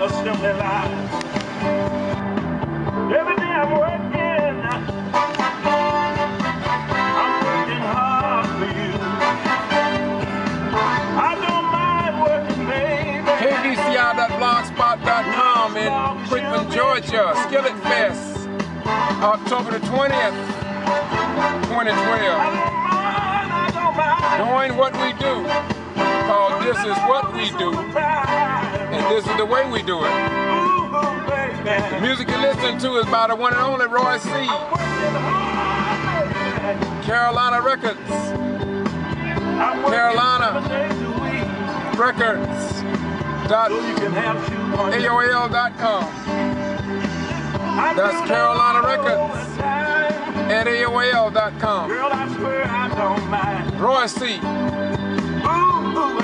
an assembly line. Every day I'm working, I'm working hard for you. I don't mind working, baby. KDCI.blogspot.com in Quitman, Georgia. Skillet Fest, October the 20th, 2012. Doing what we do, called This Is What We Do, and this is the way we do it. The music you're listening to is by the one and only Roy C. Carolina Records. Carolina Records. AOL.com. That's Carolina Records at AOL.com. Roy C.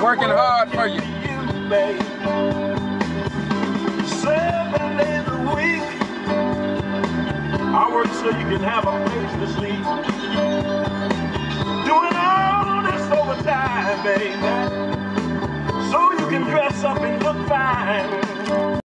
Working hard for you. 7 days a week, I work so you can have a place to sleep. Doing all this overtime, baby, so you can dress up and look fine.